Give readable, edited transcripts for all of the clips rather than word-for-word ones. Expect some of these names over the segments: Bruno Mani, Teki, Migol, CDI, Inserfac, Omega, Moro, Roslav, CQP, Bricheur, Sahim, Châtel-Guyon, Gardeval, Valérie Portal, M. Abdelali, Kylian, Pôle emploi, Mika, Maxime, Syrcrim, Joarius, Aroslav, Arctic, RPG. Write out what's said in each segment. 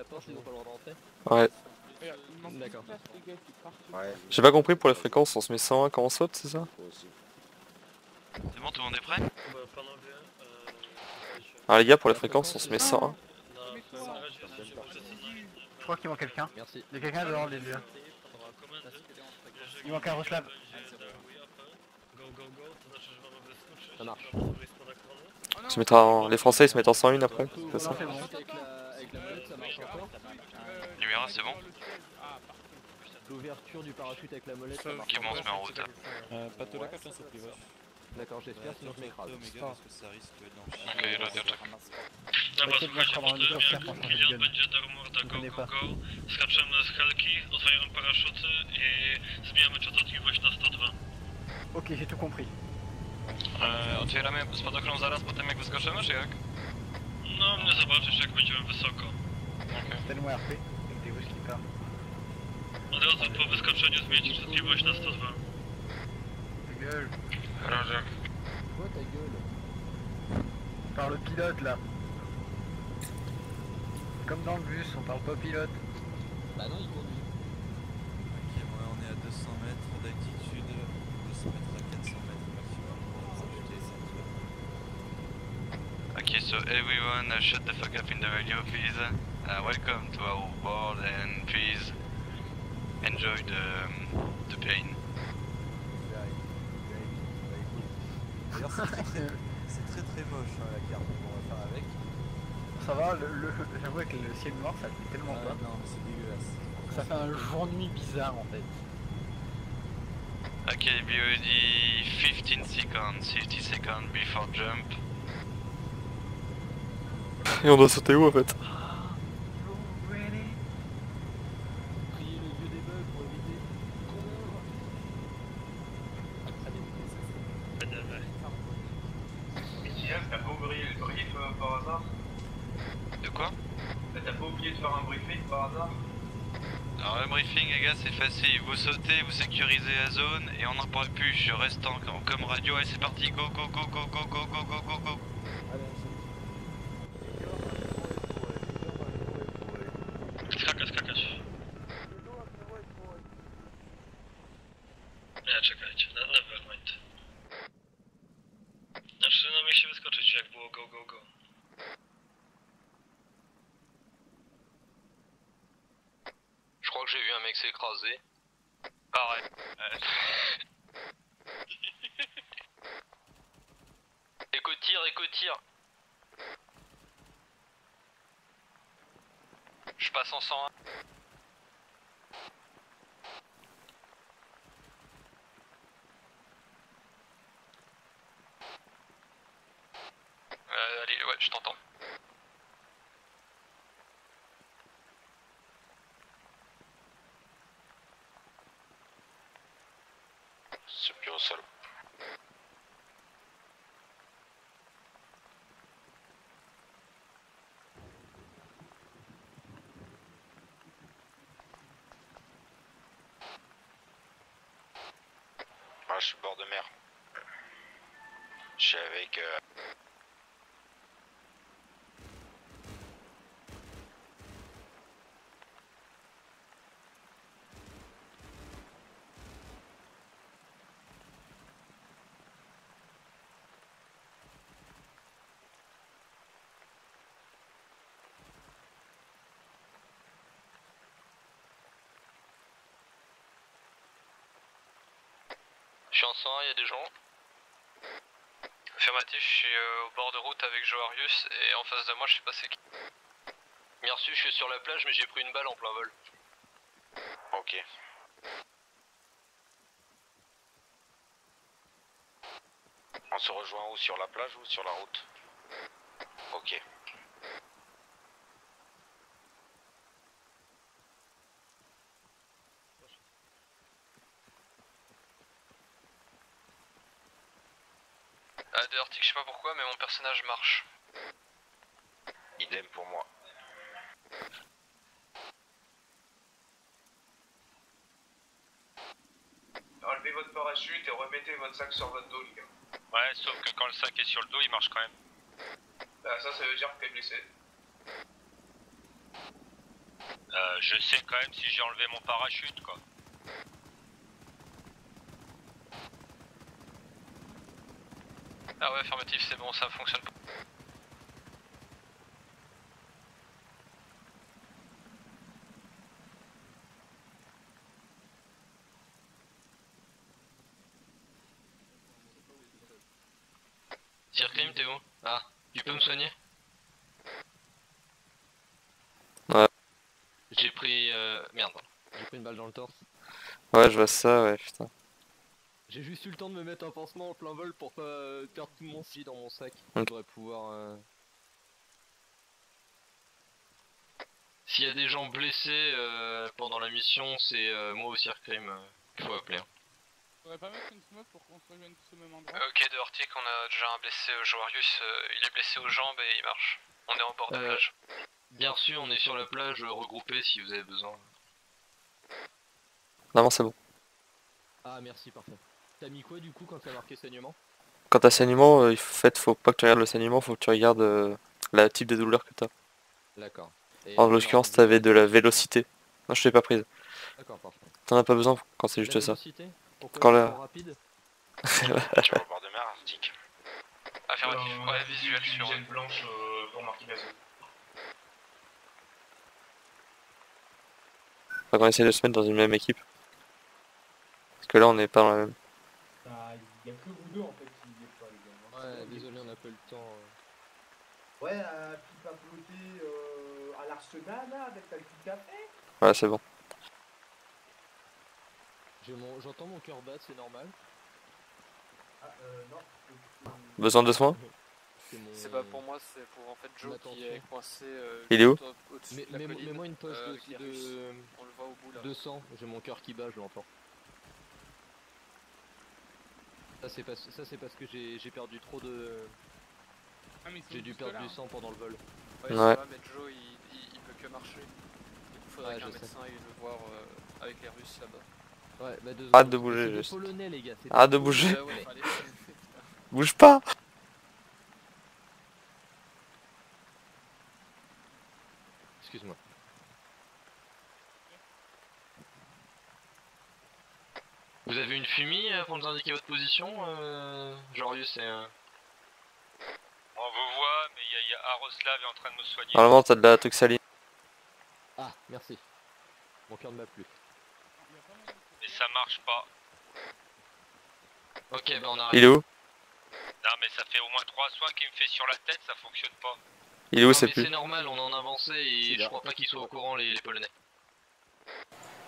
la porte, ils ont pas le droit d'entrer. Ouais. D'accord. Ouais. J'ai pas compris pour la fréquence, on se met 101 quand on saute, c'est ça? C'est bon, tout le monde est prêt? Alors les gars, pour la fréquence, on se met 101. Je crois qu'il manque quelqu'un. Merci. Il y a quelqu'un devant les deux. Il manque un Roslav. Ça marche. Se mettre en... Les Français ils se mettent en 101 après, c'est ça? Numéro 1 c'est bon. L'ouverture du parachute avec la molette. Ok, bon, on se met en route. Pas de la carte, c'est privé. D'accord, j'espère, sinon je m'écrase. Ok, là, c'est attaque. Dobra, słuchajcie, postępujemy. Kylian będzie do Rumorda, go. Skaczemy z helki, odwajamy paraszuty i zmieniamy częstotliwość na 102. Ok, j'ai tout compris. Otwieramy spadochron zaraz po tym jak wyskoczymy, czy jak? No, mnie zobaczysz jak będziemy wysoko. Ok. Od razu po wyskoczeniu zmienić częstotliwość na 102. Roger. Quoi ta gueule? On parle pilote là. Comme dans le bus, on parle pas pilote. Bah non, il conduit. Ok, ouais, on est à 200 mètres d'altitude, 200 mètres à 400 mètres maximum pour ajouter ça. Ok, so everyone shut the fuck up in the radio please. Welcome to our board and please enjoy the plane. D'ailleurs c'est très moche hein, la carte, on va faire avec. Ça va, j'avoue que le ciel noir ça fait tellement pas. Non mais c'est dégueulasse. Ça fait un jour nuit bizarre en fait. Ok, be ready 15 secondes, 60 secondes before jump. Et on doit sauter où en fait? Vous sautez, vous sécurisez la zone et on n'en parle plus, je reste en comme radio et c'est parti, go go go go go go go go go go. Allez, ouais, je t'entends. C'est plus au sol. Moi, je suis bord de mer. Je suis avec... Je suis en 101, il y a des gens. Affirmatif, je suis au bord de route avec Joarius et en face de moi je sais pas c'est qui. Bien sûr, je suis sur la plage mais j'ai pris une balle en plein vol. Ok. On se rejoint où? Sur la plage ou sur la route? Ok. De Arctic, je sais pas pourquoi, mais mon personnage marche. Idem pour moi. Enlevez votre parachute et remettez votre sac sur votre dos, les gars. Ouais, sauf que quand le sac est sur le dos, il marche quand même. Bah, ça veut dire que t'es blessé. Je sais quand même si j'ai enlevé mon parachute, quoi. Ah ouais, affirmatif, c'est bon, ça fonctionne pas. Syrcrim, t'es où? Ah, tu peux me soigner? Ouais. J'ai pris... merde. J'ai pris une balle dans le torse. Ouais, je vois ça, ouais, putain. J'ai juste eu le temps de me mettre un pansement en plein vol pour pas perdre tout mon si dans mon sac. Okay. Je devrais pouvoir... S'il y a des gens blessés pendant la mission, c'est moi ou Syrcrim qu'il faut appeler. On va pas mettre une smoke pour qu'on se rejoigne tous au même endroit. Ok, de Arctic, on a déjà un blessé, Joarius, il est blessé aux jambes et il marche. On est en bord de plage. Bien sûr, on est sur la plage, regroupés si vous avez besoin. Non, non, c'est bon. Ah, merci, parfait. T'as mis quoi du coup quand t'as marqué saignement? Quand t'as saignement, en fait, faut pas que tu regardes le saignement, faut que tu regardes le type de douleur que t'as. D'accord. En l'occurrence, t'avais de la vélocité. Non, je t'ai pas prise. D'accord, parfait. T'en as pas besoin quand c'est juste ça. Pourquoi quand la... rapide. Tu vas au bord de mer, Arctic. Affirmatif, ouais, visuel sur... Une blanche pour marquer la zone. Faut qu'on essaie de se mettre dans une même équipe. Parce que là, on n'est pas dans la même. Bah, il n'y a que vous deux, en fait, qui n'y est pas, les gars. Ouais, désolé, on n'a pas eu le temps. Ouais, tu vas bloquer à l'arsenal, là, avec ta petite café. Ouais, c'est bon. J'entends mon cœur battre, c'est normal. Ah, non. Besoin de soins? C'est pas pour moi, c'est pour en fait Joe qui est coincé. Il est où? Mets-moi une poche de sang, j'ai mon cœur qui bat, je l'entends. Ça c'est parce que j'ai perdu trop de... j'ai dû perdre du sang pendant le vol. Ouais, ouais. Mais Joe il peut que marcher. Du coup faudrait qu'un médecin aille le voir avec les Russes là-bas. Ouais, bah arrête de bouger juste. Polonais, les gars, arrête de bouger. Bouge pas. Excuse-moi. Vous avez une fumée pour nous indiquer votre position, Joarius et... On vous voit, mais il y a Aroslav est en train de me soigner. Normalement t'as de la toxaline. Ah, merci. Mon cœur ne m'a plus. Et ça marche pas. Ok, bah on arrive. Il est où? Non mais ça fait au moins 3 soins qu'il me fait sur la tête, ça fonctionne pas. Il est où? C'est plus. C'est normal, on en avançait et je crois pas qu'ils soient au courant les Polonais.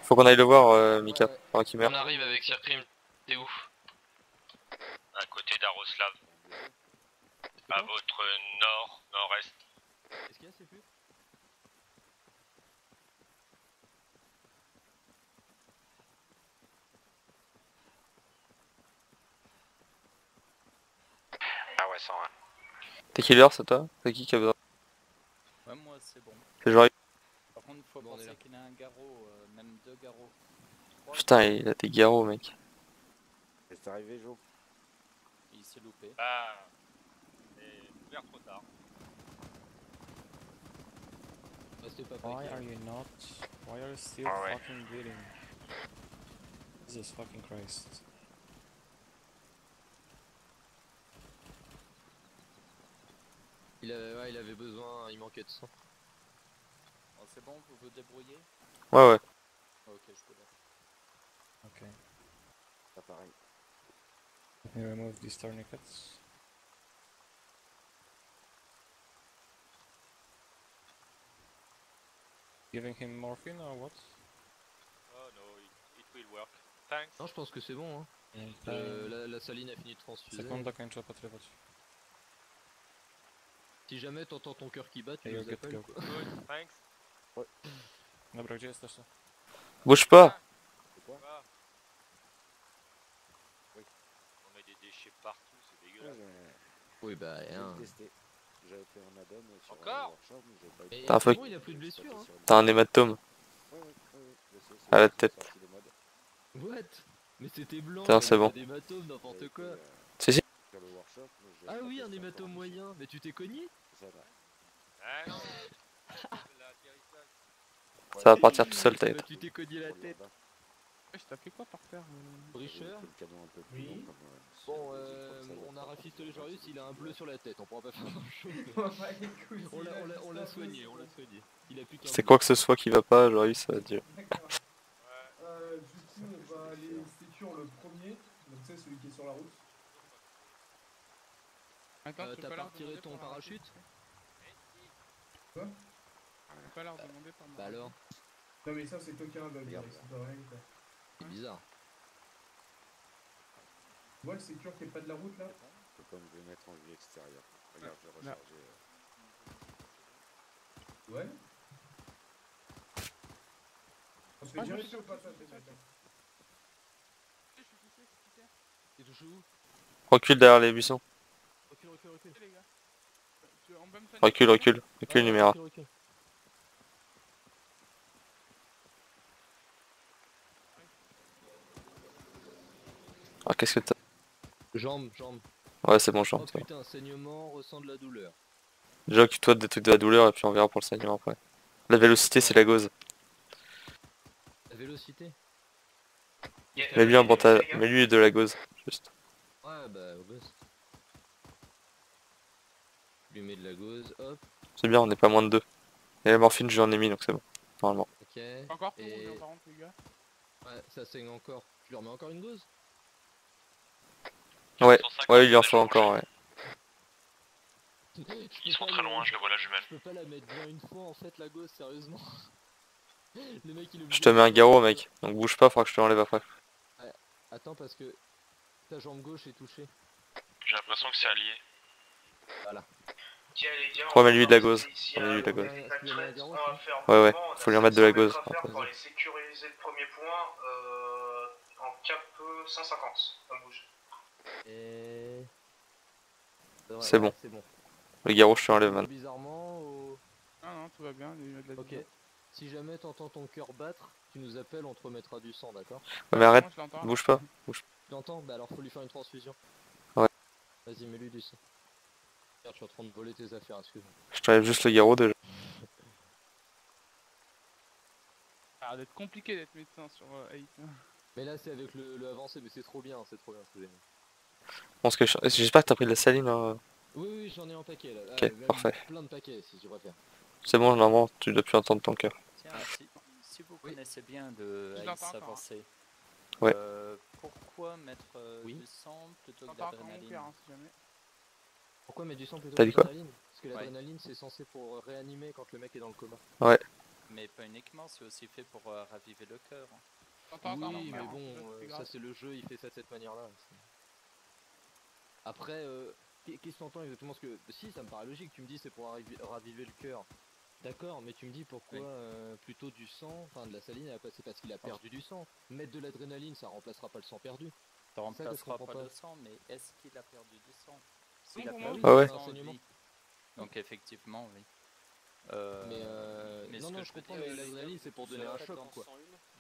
Faut qu'on aille le voir, Mika, avant qu'il meure. On arrive avec Syrcrim, t'es où? À côté d'Aroslav. À votre nord, nord-est. Est-ce qu'il y a c'est plus? Ah ouais, 101. T'es qui l'heure, c'est toi? C'est qui a besoin? Ouais, moi c'est bon. C'est genre... Par contre, faut penser qu'il a un garrot, même 2 garrots. Putain, il a des garrots, mec. C'est arrivé, Jo. Il s'est loupé. Bah... c'est ouvert trop tard. Restez pas prêt. Why are you still fucking bleeding? Jesus fucking Christ. Il avait besoin, il manquait de sang. Oh, c'est bon, vous vous débrouillez? Ouais, ouais. Oh, ok, je peux là. Ok. C'est pareil. Can you remove these tourniquets? Giving him morphine or what? Oh no, it will work. Thanks. Non, je pense que c'est bon, hein. La saline a fini de transfuser. Seconde dokończę potrzebować. Si jamais t'entends ton cœur qui bat, tu nous appelles ou quoi? Thanks. Ouais. Dobra, gdzie jesteś? Bouge pas! C'est quoi? Oui. On met des déchets partout, c'est dégueulasse. Oui, bah, hein. J'avais fait un addon sur la workshop, mais j'avais pas eu. T'as un feu. Il a plus de blessure, hein. T'as un hématome. Ouais. À la tête. What? Mais c'était blanc. Putain, c'est bon. Des hématomes, n'importe quoi. Si, si. Ah oui, un hématome moyen, mais tu t'es cogné? Ah non. Ça va partir tout seul, t'as tu t'es cogné la tête. Ouais, je tapais quoi par terre Bricheur. Oui. Bon, on a rafistolé Joarius, il a un bleu sur la tête, on pourra pas faire grand-chose. On l'a soigné, on l'a soigné. C'est quoi que ce soit qui va pas, Joarius, adieu. Du coup, on va aller sécure le premier, donc c'est celui qui est sur la route. T'as pas retiré ton parachute? Quoi? T'as pas l'air de demander par moi. Bah alors. Non mais ça c'est aucun bug, c'est pas vrai. C'est bizarre. Tu vois le sécure qui est pas de la route là? Je peux pas me mettre en vue extérieure. Regarde, je vais recharger. Ouais. On se fait bien laisser ou pas ça? Je suis touché, T'es touché où? Recule derrière les buissons. Recule les gars. Recule numéro. Ah qu'est-ce que t'as? Jambe. Ouais c'est bon jambe. Oh putain, saignement, ressent de la douleur. Déjà occupe-toi des trucs de la douleur et puis on verra pour le saignement après. La vélocité c'est la gauze. La vélocité? Mais lui un pantalon, mais lui de la gauze, juste. Ouais bah gauze. Lui mets de la gauze, hop. C'est bien, on est pas moins de 2. Et la morphine j'en ai mis donc c'est bon, normalement. Ok. Encore pour rouler par contre les gars. Ouais ça saigne encore. Tu leur mets encore une gauze? Ouais, il lui en faut encore, ouais. Ils sont très loin, je le vois la jumelle. Je peux pas la mettre bien une fois en fait la gauze, sérieusement. Le mec, il je te mets un garrot mec, donc bouge pas, faudra que je te l'enlève après. Ouais. Attends parce que ta jambe gauche est touchée. J'ai l'impression que c'est allié. Voilà. Remets-lui de la gauze. Ouais, faut lui en mettre de la gauze. Pour aller sécuriser le premier point en cap 150, on bouge. Et... C'est bon. Bon. Le garrot je te l'enlève maintenant. Bizarrement au... Ah non tout va bien, il y a de la douleur. Ok. Si jamais t'entends ton cœur battre, tu nous appelles, on te remettra du sang, d'accord? Ouais, mais arrête, bouge pas. Tu l'entends? Bah alors faut lui faire une transfusion. Ouais. Vas-y mets lui du sang. Merde, je suis en train de voler tes affaires, excuse-moi. Je t'enlève juste le garrot déjà. Ça a l'air d'être compliqué d'être médecin sur Aït. Mais là c'est avec le avancé, mais c'est trop bien ce que j'ai mis. J'espère que t'as pris de la saline. Oui, j'en ai un paquet là. Ok, parfait. Plein de paquets si tu préfères. C'est bon, normalement tu dois plus entendre ton cœur. Tiens, si vous connaissez bien de Aïs avancé, pourquoi mettre du sang plutôt que d'adrénaline? Pourquoi mettre du sang plutôt que d'adrénaline? Parce que l'adrénaline c'est censé pour réanimer quand le mec est dans le coma. Ouais. Mais pas uniquement, c'est aussi fait pour raviver le cœur. Oui, mais bon, ça c'est le jeu, il fait ça de cette manière là. Après, qu'est-ce que t'entends exactement? Parce que si, ça me paraît logique, tu me dis c'est pour raviver le cœur. D'accord, mais tu me dis pourquoi plutôt du sang, enfin de la saline, c'est parce qu'il a perdu du sang. Mettre de l'adrénaline, ça remplacera pas le sang perdu. Ça remplacera pas le sang, mais est-ce qu'il a perdu du sang? Il a perdu du sang, oui. Donc effectivement, oui. Mais non, non, je comprends, mais l'adrénaline c'est pour donner un choc, quoi.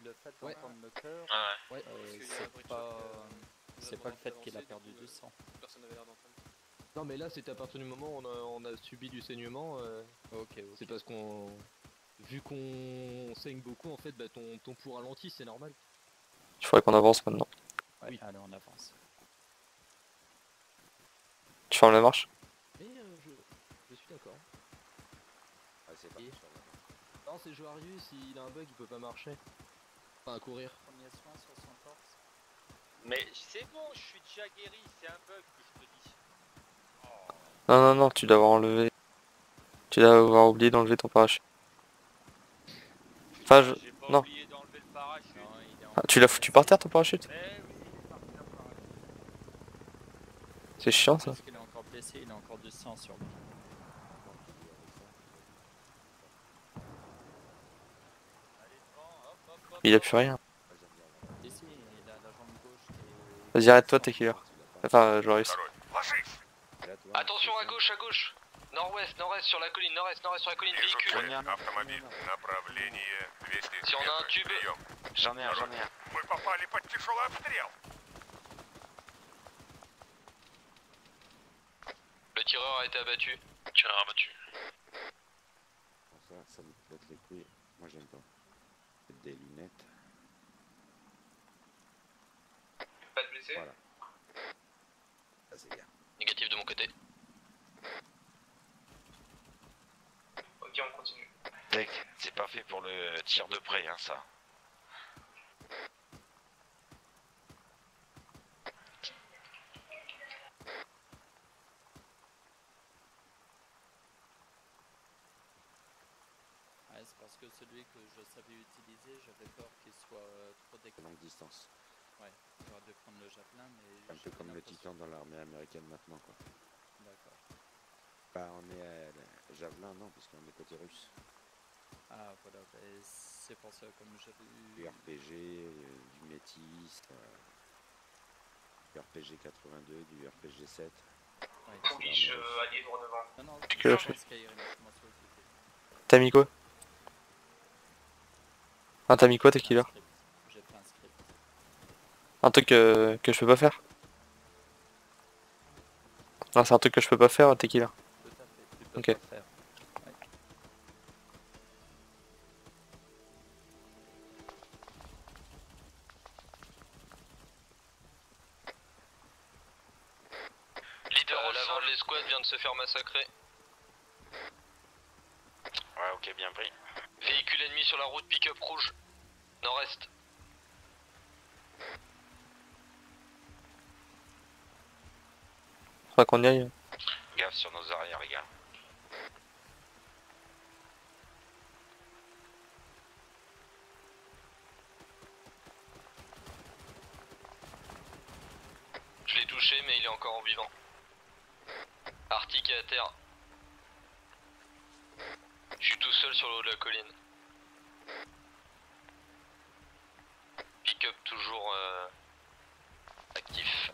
Le fait d'entendre le cœur, c'est pas... C'est pas le fait qu'il a perdu du sang. Personne n'avait l'air d'entendre. Non mais là c'est à partir du moment où on a subi du saignement. Ok. C'est parce qu'on... Vu qu'on saigne beaucoup en fait, bah ton pouls ralentit, c'est normal. Il faudrait qu'on avance maintenant. Ouais, oui. Allez on avance. Tu fermes la marche? Mais je suis d'accord. Ah c'est parti. Non c'est Joarius, il a un bug, il peut pas marcher. Enfin courir. Premier soin sur son torse. Mais c'est bon, je suis déjà guéri, c'est un bug que je te dis. Oh. Non, tu dois avoir enlevé. Tu dois avoir oublié d'enlever ton parachute. Enfin, je... Pas oublié d'enlever le parachute. Non, il est en... tu l'as foutu par terre ton parachute? C'est chiant ça. Parce qu'il est encore blessé, il a encore du sang sur lui. Il a plus rien. Vas-y arrête-toi Teki. Enfin Joarius. Attention à gauche, nord-ouest sur la colline, nord-est sur la colline, véhicule. Si on a un tube, j'en ai un. Le tireur a été abattu. Moi j'aime pas. des lunettes. Pas de blessé. Voilà. Ça c'est bien. Négatif de mon côté. Ok, on continue. C'est parfait pour le tir de près, hein, ça. Que celui que je savais utiliser, j'avais peur qu'il soit trop décalé. Longue distance. Ouais, j'aurais dû prendre le javelin, mais... Un peu comme le Titan dans l'armée américaine maintenant, quoi. D'accord. Bah, on est à javelin, non, puisqu'on est côté russe. Ah, voilà, bah, c'est pour ça, comme j'avais eu... Du RPG, du Métis, du RPG 82, du RPG 7. Ouais, c'est allié droit devant. Ah, non, non, t'as mis quoi? Ah, t'as mis quoi, t'es killer? J'ai pris un script. Un truc que je peux pas faire? Ah, c'est un truc que je peux pas faire, t'es killer? Tout à fait, tu peux okay. Pas faire. Ouais. Leader à l'avant de l'escouade vient de se faire massacrer. Ouais, ok, bien pris. Véhicule ennemi sur la route, pick-up rouge, nord-est. Faudra qu'on y aille. Gaffe sur nos arrières, les gars. Je l'ai touché, mais il est encore en vivant. Arctic est à terre. Je suis tout seul sur le haut de la colline. Pick-up toujours actif.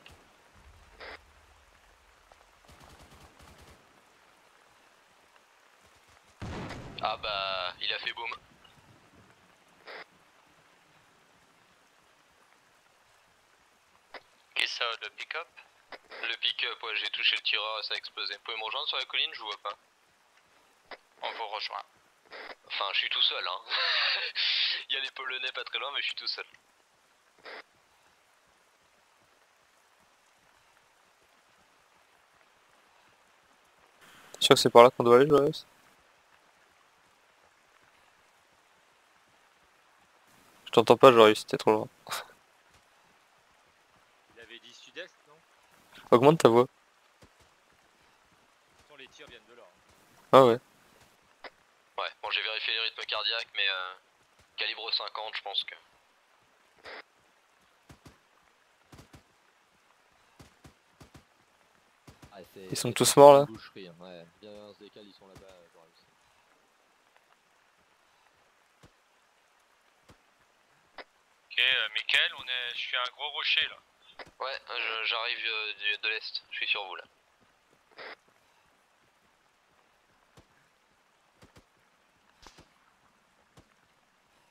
Ah bah, il a fait boum. Et ça, le pick-up? Le pick-up, ouais, j'ai touché le tireur, ça a explosé. Vous pouvez me rejoindre sur la colline, je vois pas. On vous rejoint. Enfin, je suis tout seul, hein. Il y a les Polonais pas très loin, mais je suis tout seul. T'es sûr que c'est par là qu'on doit aller, Joarius? Je t'entends pas, Joarius, t'es trop loin. Il avait dit sud-est, non? Augmente ta voix. Pourtant, les tirs viennent de là. Ah ouais. Ouais, bon j'ai vérifié les rythmes cardiaques mais calibre 50 je pense que... Ah, ils sont tous morts là. Boucherie, hein. Ouais, bien dans ce décal, ils sont là-bas. Ok, Mickaël, on est... je suis à un gros rocher là. Ouais, j'arrive de l'est, je suis sur vous là.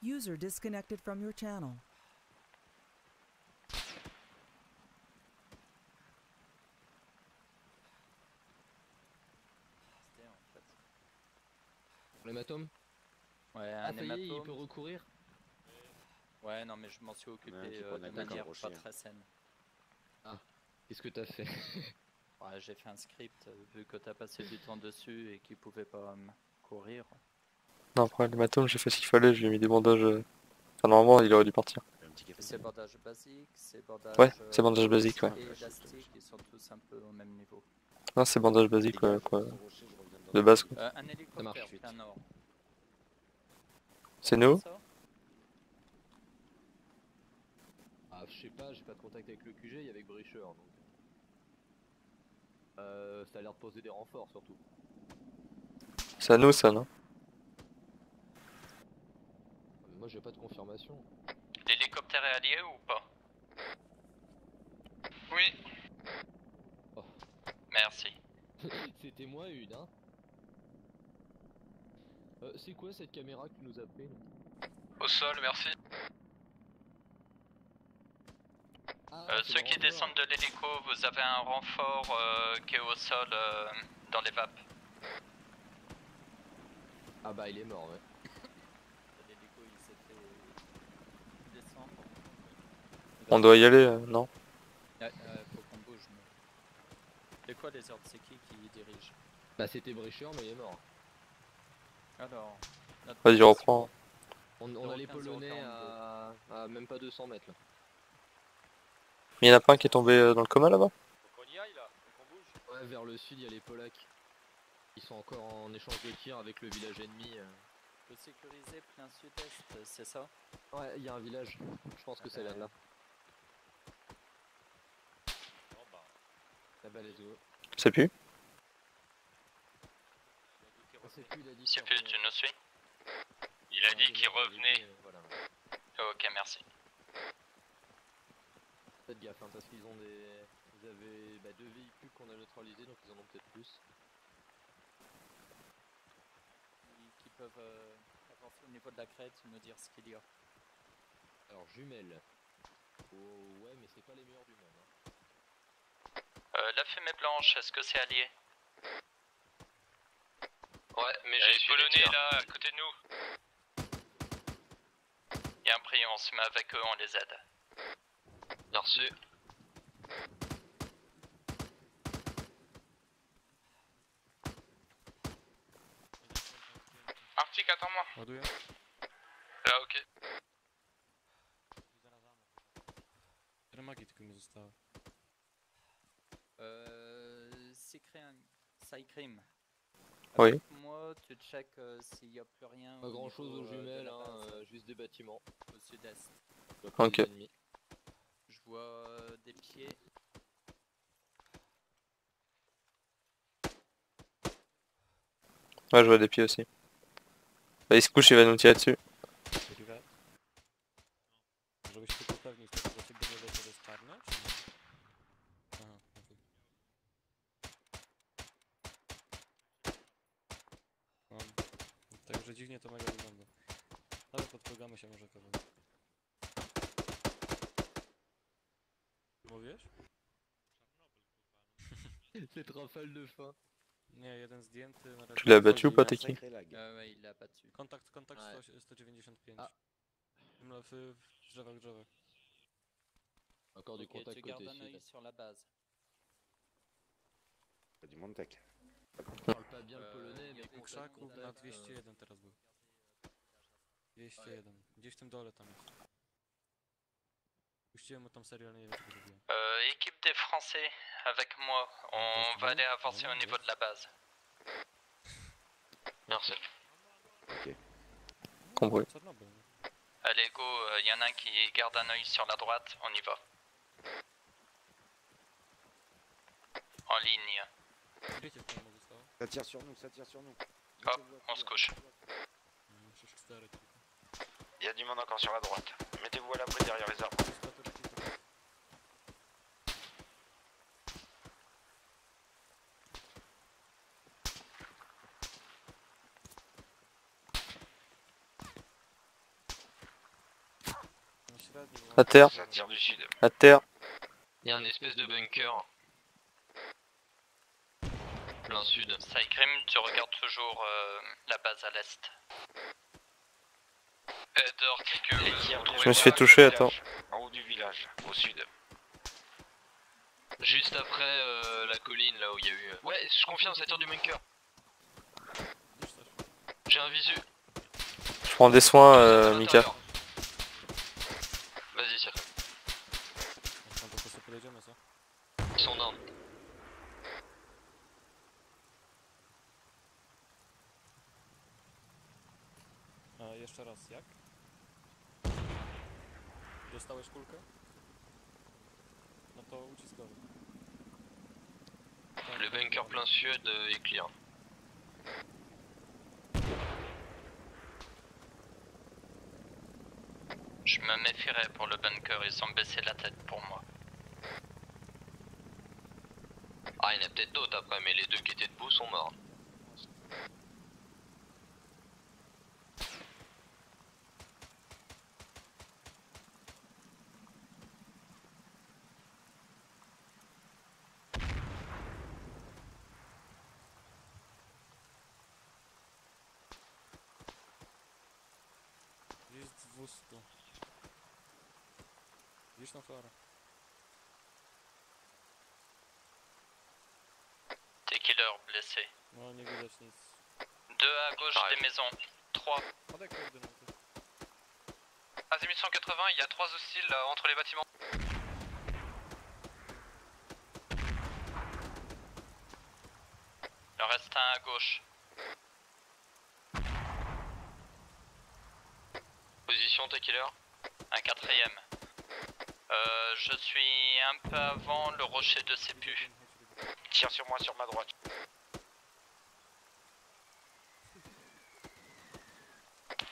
User disconnected from your channel. L'hématome? Ouais, un hématome. Il peut recourir? Ouais, non, mais je m'en suis occupé de manière pas très saine. Ah, qu'est-ce que t'as fait? Ouais, j'ai fait un script, vu que t'as passé du temps dessus et qu'il pouvait pas courir. Non, après l'hématome, j'ai fait ce qu'il fallait, j'ai mis des bandages. Enfin, normalement, il aurait dû partir. C'est bandage basique, c'est bandage. Ouais, c'est bandage basique, ouais. Et élastique, ils sont tous un peu au même niveau. Non, c'est bandage basique, ouais, quoi. De base, quoi. Un hélicoptère, un or. C'est nous? Ah, je sais pas, j'ai pas de contact avec le QG, il y avait Bricheur, donc. Ça a l'air de poser des renforts, surtout. C'est à nous, ça, non? Moi j'ai pas de confirmation. L'hélicoptère est allié ou pas? Oui. Oh. Merci. C'était moi une hein. C'est quoi cette caméra que tu nous as pris? Au sol, merci. Ah, ceux qui descendent de l'hélico, vous avez un renfort qui est au sol dans les vapes. Ah bah il est mort ouais. On doit y aller, non? Faut qu'on bouge. Mais... C'est quoi les ordres? C'est qui dirige? Bah c'était Bricheur mais il est mort. Alors... Vas-y, reprends. On a les Polonais à même pas 200 mètres là. Mais il y en a pas un qui est tombé dans le coma là-bas? Faut qu'on y aille là, faut qu'on bouge. Ouais, vers le sud il y a les Polacs. Ils sont encore en échange de tirs avec le village ennemi. Faut sécuriser plein sud-est, c'est ça? Ouais, il y a un village, je pense que c'est là. C'est plus? C'est plus, tu nous suis? Il a dit qu'il revenait. Voilà. Ok, merci. Faites gaffe, hein, parce qu'ils ont des... Ils avaient bah, 2 véhicules qu'on a neutralisés, donc ils en ont peut-être plus. Qui peuvent avancer au niveau de la crête, me dire ce qu'il y a. Alors, jumelles. Oh, ouais, mais c'est pas les meilleurs du monde. Hein. La fumée blanche, est-ce que c'est allié? Ouais, mais j'ai les Polonais là, à côté de nous. Y'a un prix, on se met avec eux, on les aide. Bien reçu. Arctic, attends-moi. Là, ok. Syrcrim. Oui. Moi, tu check s'il n'y a plus rien. Pas grand chose aux jumelles, hein, juste des bâtiments au sud-est. Ok. Je vois des pieds. Ouais, je vois des pieds aussi. Bah, il se couche, il va nous tirer dessus. Dziwnie to mega wygląda, ale podpłygamy się może kawałek. Mówisz? C'est trafale de fin. Nie, jeden zdjęty na razie. Tu l'as battu ou pas, Teki? Ouais, il l'a battu. Kontakt 195. W drzewach. Encore du contact côté sud. Tu gardes un œil sur la base. Pas du monde, Tech. On parle pas bien le polonais, mais Krzaków na 201 teraz był. 201, gdzieś w tym dole tam jest. Puściłem mu tam serial, nie wiem co zrobiłem. Équipe des Français avec moi, on va aller avancer au niveau de la base. Merci. Ok. Compris. Allez go, y'en a un qui garde un œil sur la droite, on y va. En ligne. Ça tire sur nous Hop, on se couche. Il y a du monde encore sur la droite. Mettez-vous à l'abri derrière les arbres. À terre. Ça tire du sud. À terre. Il y a une espèce de bunker. Plein sud. Syrcrim, tu regardes toujours la base à l'est. Je me suis fait toucher, attends. En haut du village, au sud. Juste après la colline, là où il y a eu... Ouais, je confirme, ça tire du bunker. J'ai un visu. Je prends des soins, Mika. Vas-y, Syrcrim. Ils sont d'armes. Jeszcze raz, jak? Dostałeś kulkę? No to uciskowy. Le bunker plein sud est clear. Je me méfierais pour le bunker, ils ont baissé la tête pour moi. Ah, il y en a peut-être d'autres après, mais les deux qui étaient debout sont morts. gdzieś na flarę. T'es killer blessé. No nie widać nic. 2 à gauche des maisons. 3. Azimut 180, il y a 3 hostiles entre les bâtiments. Il en reste un à gauche. Position Teki Killer. Un quatrième. Je suis un peu avant le rocher de Sépu. Tire sur moi sur ma droite.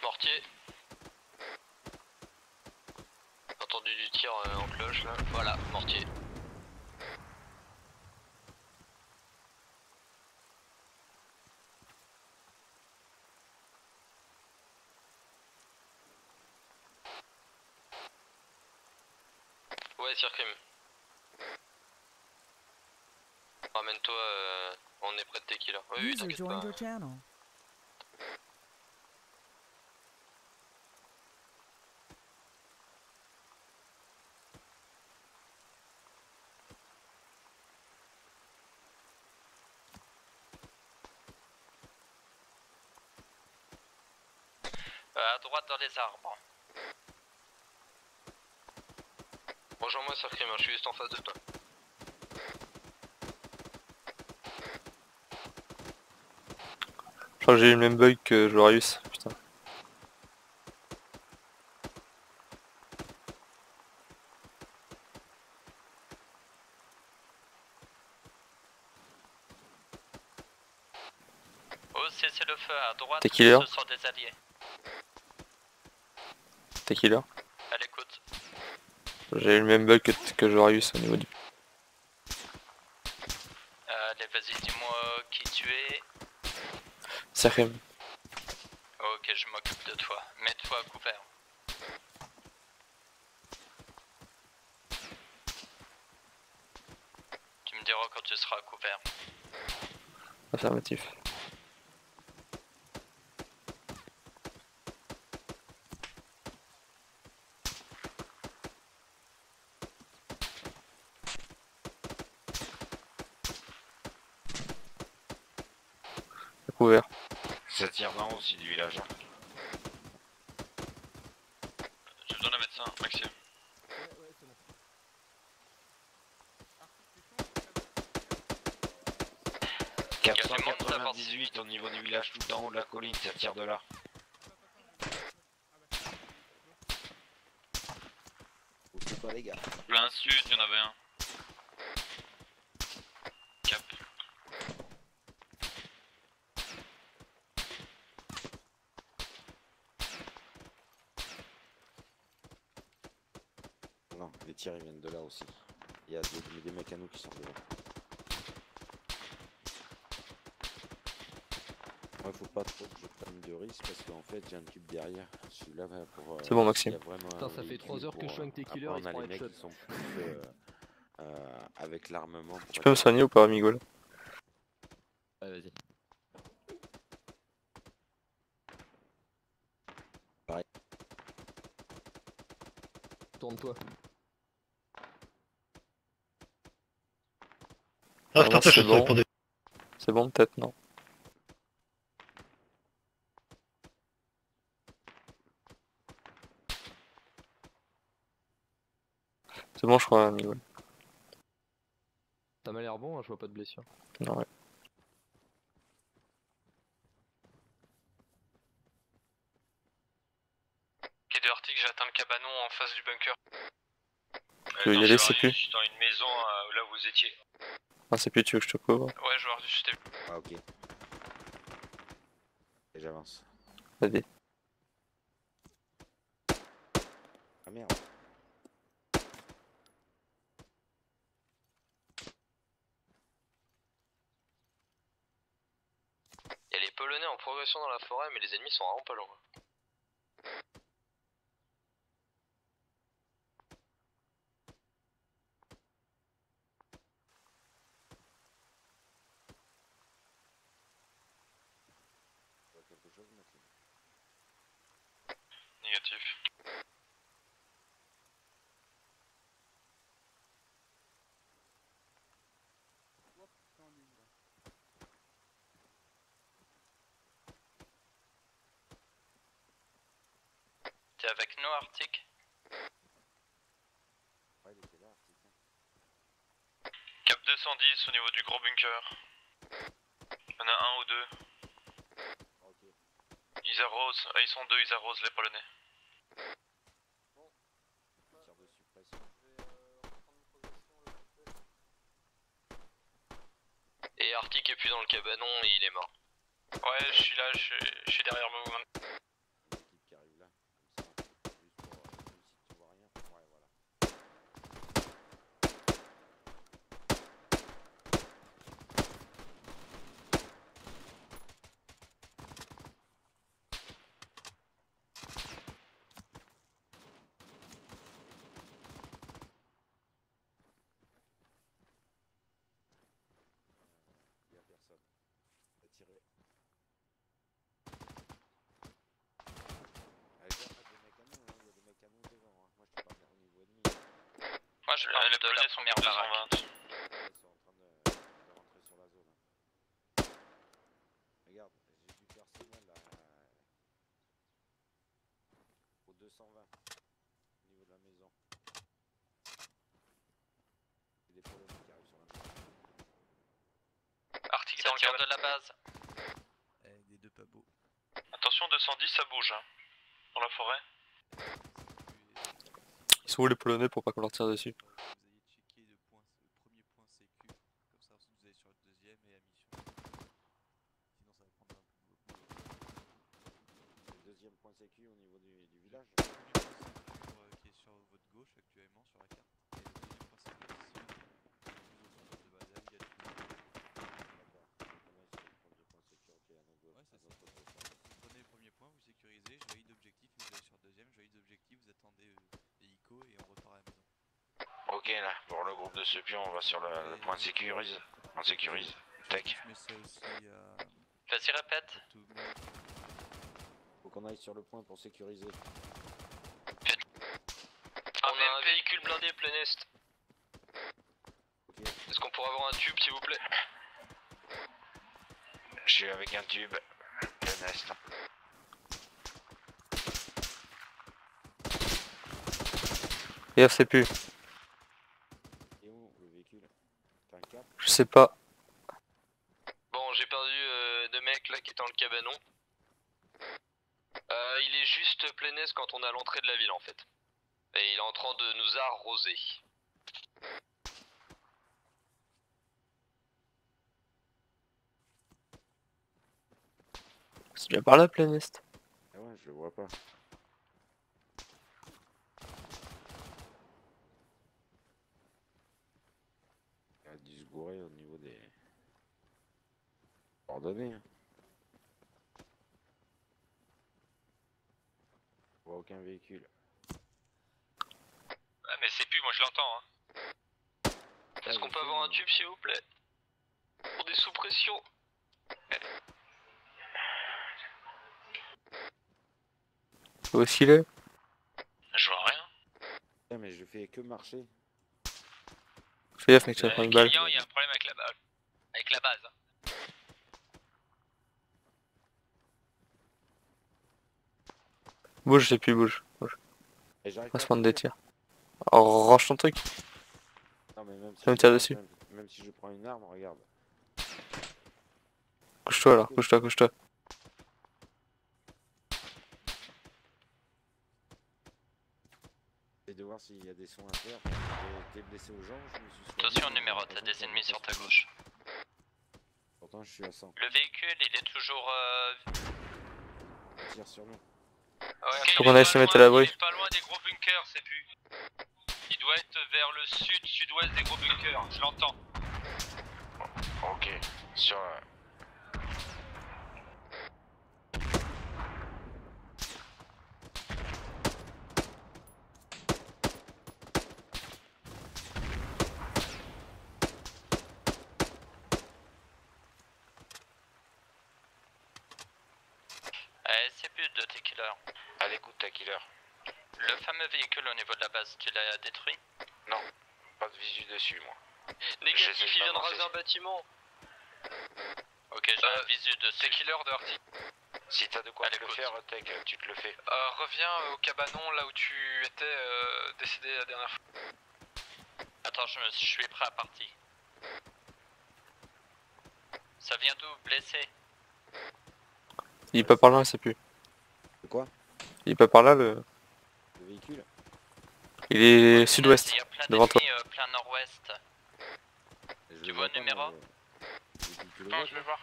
Mortier. Entendu du tir en cloche là. Voilà, mortier. Ouais, Syrcrim. Ramène-toi, on est près de Teki là. Oui, oui, t'inquiète pas. À droite dans les arbres. Rejoins-moi Syrcrim, je suis juste en face de toi. Je crois que j'ai eu le même bug que Joarius, putain. Oh, cessez le feu à droite, ce sont des alliés. T'es killer? À l'écoute. J'ai eu le même bug que Joarius au niveau du... Allez, vas-y, dis-moi qui tu es. Sahim. Ok, je m'occupe de toi. Mets-toi à couvert. Tu me diras quand tu seras à couvert. Affirmatif. Couvert. Ça tire dans aussi du village. J'ai besoin d'un médecin, Maxime. Ouais, c'est bon. 498 au niveau du village, tout en haut de la colline, ça tire de là. Faut pas les gars. Plein sud, il y en avait un. Non, les tirs ils viennent de là aussi. Il y a des mecs à nous qui sont de là. Ouais, faut pas trop que je prenne de risque parce qu'en fait j'ai un tube derrière. Celui-là va pour. C'est bon, Maxime. Putain, ça fait 3 heures que je suis avec tes killers. On a les mecs qui sont plus, avec l'armement. Tu peux me soigner ou pas, Migol? Ouais, vas-y. Tourne-toi. Ah, je partage le bon. C'est bon, peut-être, non. C'est bon, je crois, Miguel. Ça m'a l'air bon, hein, je vois pas de blessure. Non, ouais. Arctic, j'atteins le cabanon en face du bunker. Tu veux y aller, c'est plus? Je suis dans une maison là où vous étiez. Ah, c'est plus, tu veux que je te couvre? Ouais, je vois, je t'ai vu. Ah, ok. Et j'avance. Vas-y. Ah merde. Y'a les Polonais en progression dans la forêt, mais les ennemis sont vraiment pas loin. Négatif. était avec nous, Arctic. Ouais, il était là, Arctic. Cap 210 au niveau du gros bunker. Il y en a un ou deux. Okay. Ils arrosent, ils sont deux, ils arrosent les Polonais. Et Arctic est plus dans le cabanon et il est mort. Ouais, je suis là, je suis derrière le mouvement. Les Polonais sont merdés en 20. Ils sont en train de rentrer sur la zone. Regarde, j'ai du personnel là. Au 220. Au niveau de la maison. Et les Polonais qui arrivent sur la maison. Arctic dans le cœur de la base. Eh, des deux pas beaux. Attention, 210, ça bouge. Hein. Dans la forêt. Ils sont où les Polonais pour pas qu'on leur tire dessus? Vous allez checker le premier point CQ, comme ça ensuite vous allez sur le deuxième et la mission. Sinon ça va prendre un peu de... Le deuxième point CQ au niveau du village. Le premier point CQ qui est sur votre gauche actuellement sur la carte. Et le deuxième point CQ ici, plus au fond de base à l'égalité. D'accord, le premier point CQ qui est à nos gauches. Ouais, c'est ça. Vous prenez le premier point, vous sécurisez, je valide l'objectif, vous allez sur le deuxième, je valide l'objectif, vous attendez... et on repart à la maison. Ok, là, pour le groupe de Supion, on va sur le point de sécurise. On sécurise. Tech. Vas-y, répète. Faut qu'on aille sur le point pour sécuriser. On a un véhicule blindé plein est. Okay. Est-ce qu'on pourrait avoir un tube, s'il vous plaît? Je suis avec un tube plein est. Hier c'est plus. Et où le véhicule? T'as un cap? Je sais pas. Bon, j'ai perdu deux mecs là qui étaient dans le cabanon. Il est juste plein est quand on est à l'entrée de la ville en fait. Et il est en train de nous arroser. C'est bien par là plein est. Ah ouais, je le vois pas. Du sgouré au niveau des coordonnées. On voit aucun véhicule. Ah mais c'est plus, moi je l'entends. Hein. Est-ce qu'on peut avoir un tube s'il vous plaît? Pour des sous-pressions. Faut aussi le. Je vois rien. Ah, mais je fais que marcher. Fais gaffe mec, ça prend une balle. Kylian, il y a un problème avec la balle. Avec la base. Bouge, c'est plus bouge. On va se prendre des tirs. Oh, range ton truc. Non mais même si ça me tire dessus. Même si je prends une arme, regarde. Couche-toi alors, couche-toi. De voir s'il y a des soins à faire. T'es blessé aux jambes, je me suis soigné. Attention numéro, t'as des ennemis sur ta gauche. Pourtant je suis à 100. Le véhicule il est toujours tire sur nous. Ouais, faut qu'on aille se mettre à l'abri. Pas loin des gros bunkers, c'est plus. Il doit être vers le sud, sud-ouest des gros bunkers, je l'entends. Ok, sur... Allez, écoute, à killer. Le fameux véhicule au niveau de la base, tu l'as détruit? Non, pas de visu dessus, moi. Négatif, il vient de raser un bâtiment. Ok, j'ai un visu dessus. C'est killer de Arctic. Si t'as de quoi te le faire, Tech, tu te le fais. Reviens au cabanon là où tu étais décédé la dernière fois. Attends, je suis prêt à partir. Ça vient d'où, blessé? Il passe par là, c'est plus. De quoi? Il passe par là, le véhicule. Il est oui, sud-ouest, devant toi. Plein nord-ouest. Tu vois le numéro? Non, je vais voir.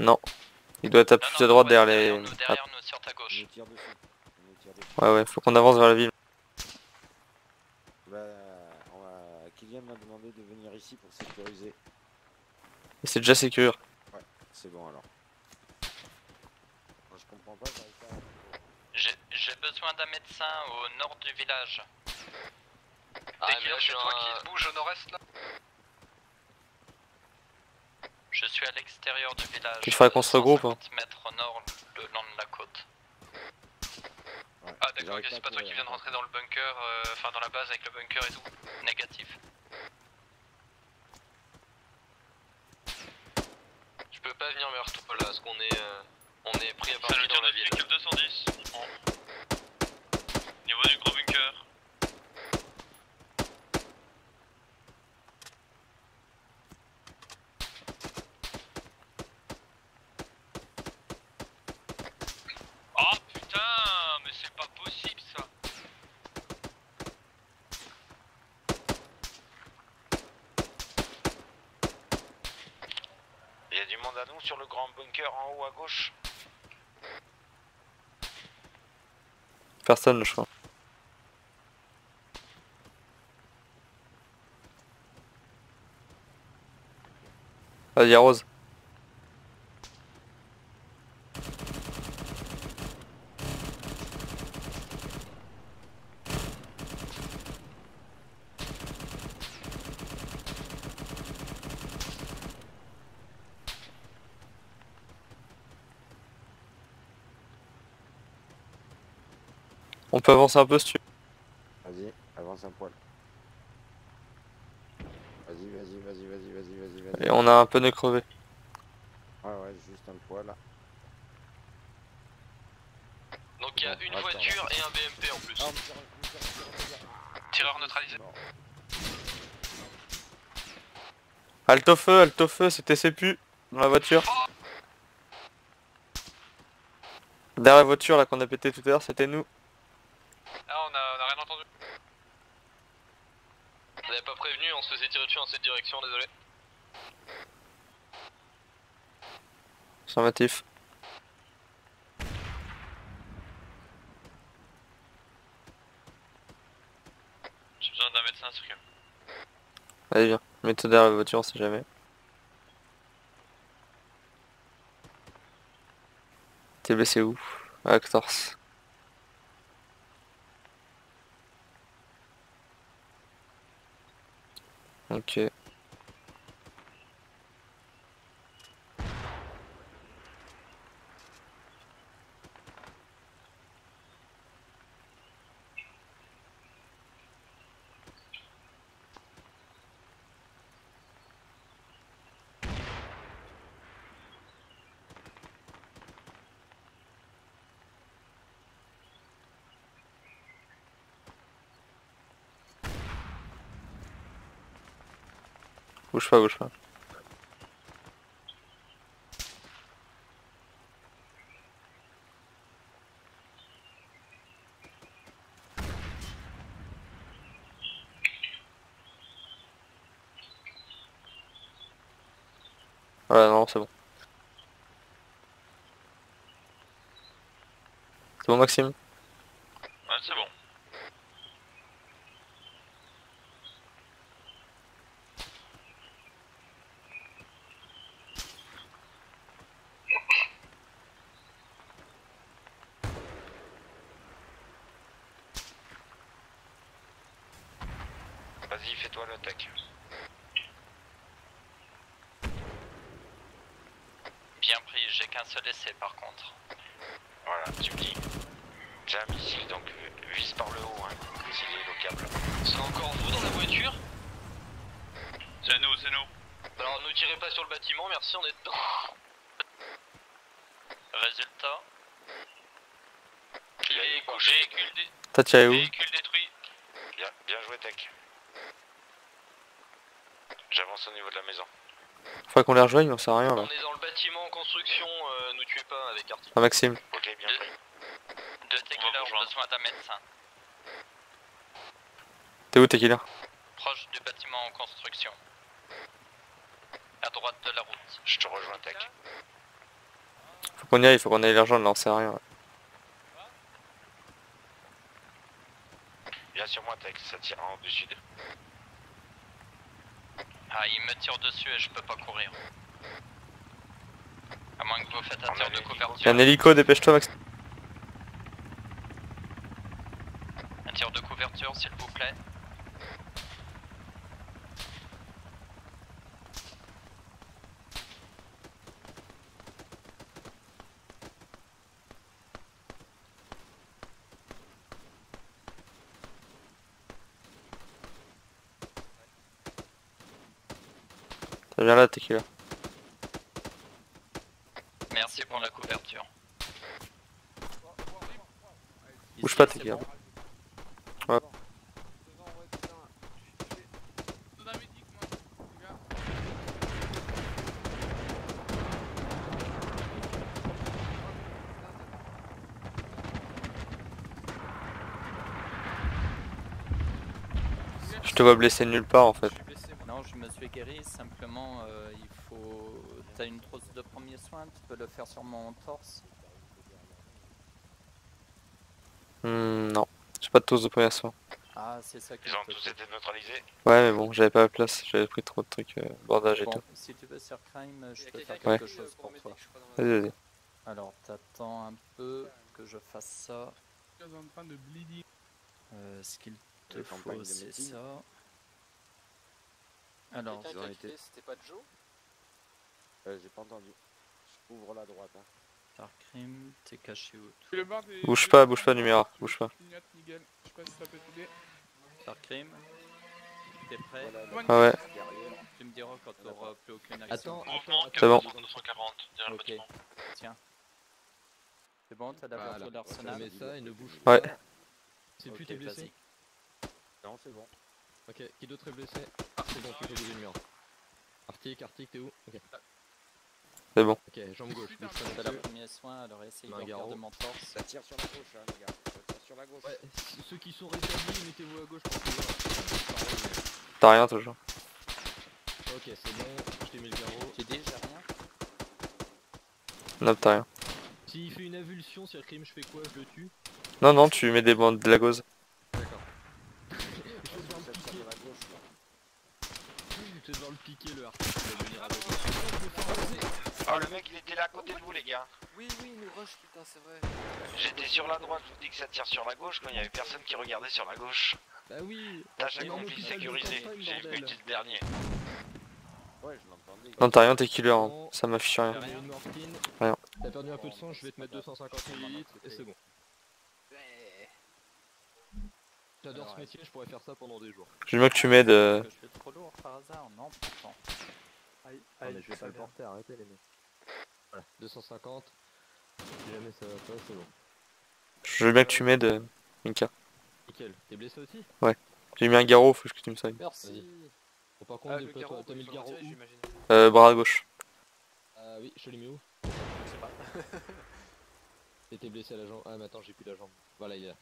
Non. Il doit être à plus à droite derrière les... Nous, derrière nous, sur ta gauche. On tire dessus. Ouais, faut qu'on avance vers la ville. Bah, Kylian m'a demandé de venir ici pour sécuriser. Et c'est déjà sécure. Ouais, c'est bon alors. Moi, je comprends pas, j'arrive pas à... J'ai besoin d'un médecin au nord du village. C'est toi qui te bouge au nord-est là? Je suis à l'extérieur du village. Il faudrait qu'on se regroupe. 50 mètres au nord, le long de la côte. Ouais, ah d'accord, c'est pas toi qui viens de rentrer dans le bunker, enfin dans la base avec le bunker et tout. Négatif. Je peux pas venir vers toi là, parce qu'on est, on est pris à partir dans la ville. Cap 210. Au niveau du gros bunker. Sur le grand bunker en haut à gauche. Personne, je crois. Vas-y, arrose. On peut avancer un peu si tu veux. Vas-y, avance un poil. Vas-y. Et on a un peu de crevé. Ouais, juste un poil là. Donc il y a une voiture et un BMP en plus. Tireur neutralisé. Halte au feu, c'était TCPU dans la voiture. Derrière la voiture là qu'on a pété tout à l'heure, c'était nous. On a rien entendu. On n'avait pas prévenu, on se faisait tirer dessus en cette direction, désolé. Affirmatif. J'ai besoin d'un médecin, Syrcrim. Allez, viens, mets-toi derrière la voiture, on sait jamais. T'es blessé où? À 14. Ok. Bouge pas. Ouais, non, c'est bon. C'est bon, Maxime? Ouais, c'est bon. J'ai qu'un seul essai par contre. Voilà, tu me dis. J'ai un missile donc vise par le haut, hein, s'il est locable. C'est encore vous dans la voiture? C'est nous. Alors ne tirez pas sur le bâtiment, merci, on est dedans. Résultat. Véhicule détruit. Bien joué, Tech. J'avance au niveau de la maison. Faudrait qu'on les rejoigne, mais on sert à rien là. On est dans le bâtiment en construction, nous tuez pas avec Arctic. Ah, Maxime. Ok, bien joué. De Tequila, j'ai besoin d'un médecin. T'es où, Tequila? Proche du bâtiment en construction. À droite de la route. Je te rejoins, Tech. Faut qu'on aille les rejoindre là, on sert à rien. Là. Viens sur moi, Tech, ça tire en du sud. Ah, il me tire dessus et je peux pas courir. À moins que vous faites un tir de couverture. Un hélico, dépêche-toi, Max. Un tir de couverture, s'il vous plaît. Ça vient là, Tequila. Merci pour la couverture. Bouge pas, Tequila. Ouais. Je te vois blessé nulle part en fait. Monsieur Guéry, simplement il faut... T'as une trousse de premier soin, tu peux le faire sur mon torse. Non, j'ai pas de trousse de premier soin. Ah, c'est ça qu'ils ont tous été neutralisés. Ouais, mais bon, j'avais pas la place, j'avais pris trop de trucs, bordage bon, et tout. Si tu veux sur Syrcrim, je peux faire quelque chose pour toi. Vas-y, vas-y. Alors, t'attends un peu que je fasse ça. Ce qu'il te faut, c'est ça. Alors, ils ont été... C'était pas Joe? J'ai pas entendu. Ouvre la droite. Hein. Syrcrim, t'es caché où? Bouge pas, Numéra, bouge pas. Syrcrim, t'es prêt? Ah ouais. Tu me diras quand t'auras plus aucune action. Attends, c'est bon. Ok. Tiens. C'est bon, t'as la version d'arsenal. Ouais. C'est plus t'es blessé? Non, c'est bon. Ok, qui d'autre est blessé? Arctic, dans le côté du mur. Arctic, t'es où? Ok. C'est bon. Ok, jambe gauche. T'as la première soin, alors essayez de garder mon force. Ça tire sur la gauche, hein, les gars. Ça tire sur la gauche. Ouais, ceux qui sont rétablis, mettez-vous à gauche pour pouvoir. T'as rien, toujours. Ok, c'est bon, je t'ai mis le garrot. T'es déjà rien? Non, t'as rien. S'il fait une avulsion, si le crime, je fais quoi? Je le tue? Non, non, tu mets des bandes de la gauze. Je vais devoir le piquer le Arctic, il va venir avec moi. Oh, le mec il était là à côté de vous les gars. Oui il nous rush putain, c'est vrai. J'étais sur la droite, je vous dis que ça tire sur la gauche quand il y avait personne qui regardait sur la gauche. Bah oui. T'as chaque conflit sécurisé, j'ai eu le titre dernier. Ouais je l'entendais. Non t'as rien, t'es killer, hein. Ça m'affiche rien. Rien. T'as perdu un peu de sang, je vais te mettre 250 ml et c'est bon. J'adore ce métier, je pourrais faire ça pendant des jours. J'aime bien que tu m'aides. Je fais trop lourd par hasard, non pourtant. Aïe, aïe, mais je vais pas le porter, arrêtez les mecs. Voilà, 250. Si jamais ça va pas, c'est bon. Je veux bien que tu m'aides, Mika. Nickel, t'es blessé aussi? Ouais. J'ai mis un garrot, faut que tu me saignes. Merci. Bon, par contre, t'as mis le garrot où? Bras à gauche. Oui, je l'ai mis où? Je sais pas. T'étais blessé à la jambe. Ah, mais attends, j'ai plus la jambe. Voilà, il est là.